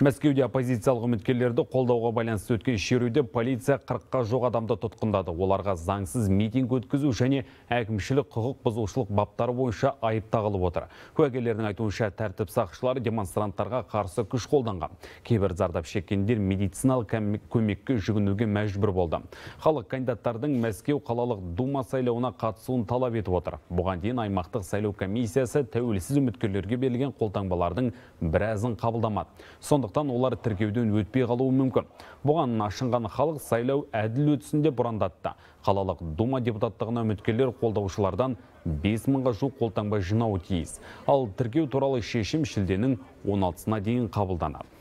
Мәскеуде оппозициялық үміткерлерді қолдауға байланысты өткен шеруде полиция 40-қа жоқ адамды тұтқындады. Оларға заңсыз митинг өткізу және әкімшілік құқық бұзушылық баптары бойынша айып тағылып отыр. Куәгерлердің айтуынша, тәртіп сақшылары демонстранттарға қарсы күш қолданған. Кейбір зардап шеккендер медициналық көмекке жүгінуге мәжбүр болды. Халық кандидаттардың Мәскеу қалалық дума сайлауына қатысуын талап етіп отыр. Бұған дейін аймақтық сайлау комиссиясы тәуелсіз үміткерлерге берілген қолтаңбалардың біразын қабылдамады. Олар тіркеуден өтпей қалуы мүмкін. Бұған ашынған халық сайлау әділ өтсін деп ұрандатты. Қалалық дума депутаттығына үміткерлер қолдаушылардан 5000-ға жуық қолтаңба жинауы тиіс. Ал тіркеу туралы шешім шілденің 16-сына дейін қабылданады.